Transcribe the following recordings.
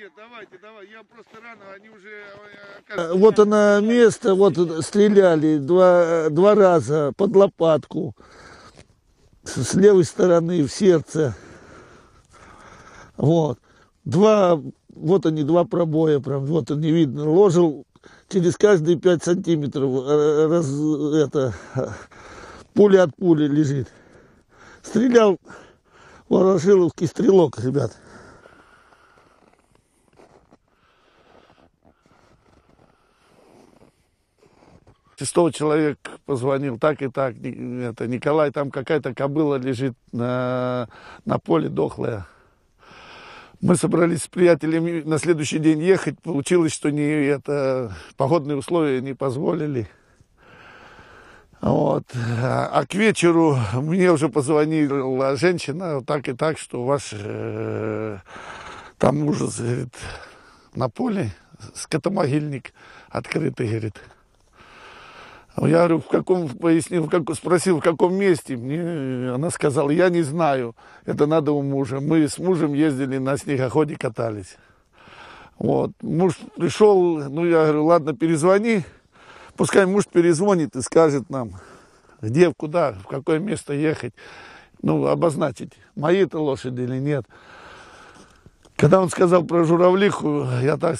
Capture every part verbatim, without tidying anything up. Нет, давайте, давай. Я просто рано, они уже... Вот оно место, вот стреляли два, два раза под лопатку. С левой стороны, в сердце. Вот. Два, вот они, два пробоя прям, вот они, видно. Ложил через каждые пять сантиметров. Раз, это, пуля от пули лежит. Стрелял ворошиловский стрелок, ребят. Шестого человек позвонил, так и так, это, Николай, там какая-то кобыла лежит на, на поле дохлая. Мы собрались с приятелями на следующий день ехать, получилось, что не, это, погодные условия не позволили. Вот. А к вечеру мне уже позвонила женщина, так и так, что ваш э, там ужас, говорит, на поле, скотомогильник открытый, говорит. Я говорю, в каком, пояснил, в каком, спросил, в каком месте. Мне, она сказала, я не знаю, это надо у мужа. Мы с мужем ездили на снегоходе, катались. Вот. Муж пришел, ну я говорю, ладно, перезвони. Пускай муж перезвонит и скажет нам, где, куда, в какое место ехать. Ну, обозначить, мои-то лошади или нет. Когда он сказал про журавлиху, я так...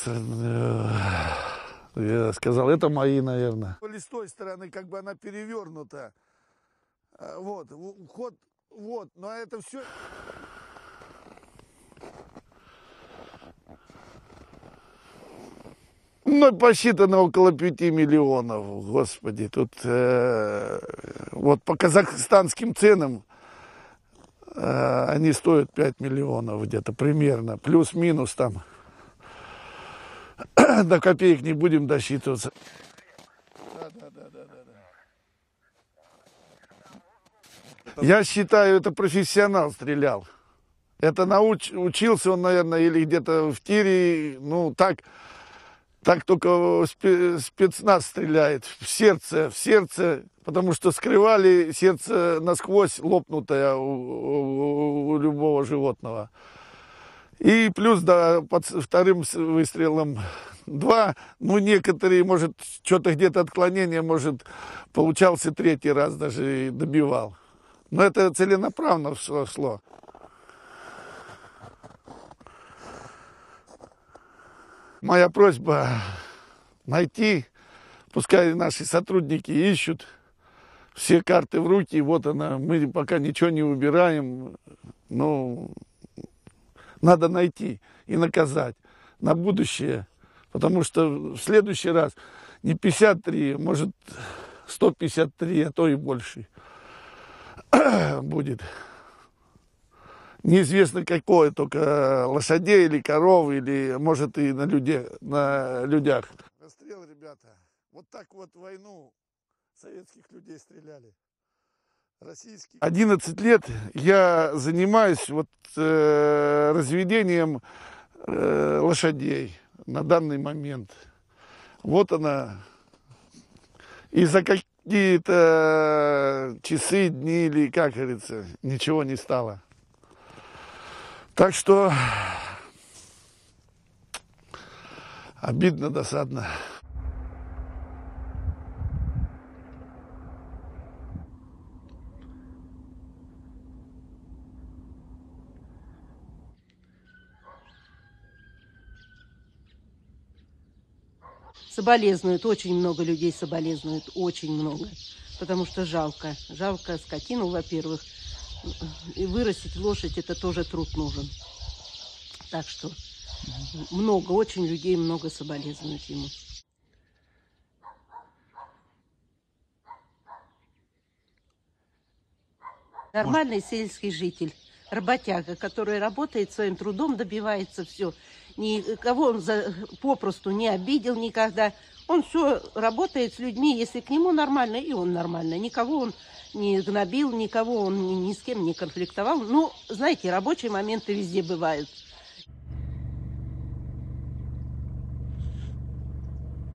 Я сказал, это мои, наверное. С той стороны, как бы она перевернута. Вот, ход, вот, но это все... Ну, посчитано около пяти миллионов, господи. Тут э, вот по казахстанским ценам э, они стоят пять миллионов где-то примерно. Плюс-минус там. До копеек не будем досчитываться. Да, да, да, да, да. Я считаю, это профессионал стрелял. Это науч... учился он, наверное, или где-то в тире. Ну, так, так только спецназ стреляет. В сердце, в сердце. Потому что скрывали сердце насквозь лопнутое у, у, у любого животного. И плюс, да, под вторым выстрелом два, ну, некоторые, может, что-то где-то отклонение, может, получался третий раз даже и добивал. Но это целенаправленно все шло. Моя просьба найти, пускай наши сотрудники ищут, все карты в руки, вот она, мы пока ничего не убираем, ну... Надо найти и наказать на будущее, потому что в следующий раз не пятьдесят три, может сто пятьдесят три, а то и больше будет. Неизвестно какое, только лошадей или коров, или может и на, людей, на людях. Расстрел, ребята, вот так вот в войну советских людей стреляли. одиннадцать лет я занимаюсь вот, э, разведением э, лошадей на данный момент. Вот она. И за какие-то часы, дни или, как говорится, ничего не стало. Так что обидно, досадно. Соболезнуют, очень много людей соболезнуют, очень много, потому что жалко, жалко скотину, во-первых, и вырастить лошадь, это тоже труд нужен, так что много, очень людей, много соболезнуют ему. Нормальный сельский житель, работяга, который работает своим трудом, добивается все. Никого он за, попросту не обидел никогда. Он все работает с людьми, если к нему нормально, и он нормально. Никого он не гнобил, никого он ни, ни с кем не конфликтовал. Ну, знаете, рабочие моменты везде бывают.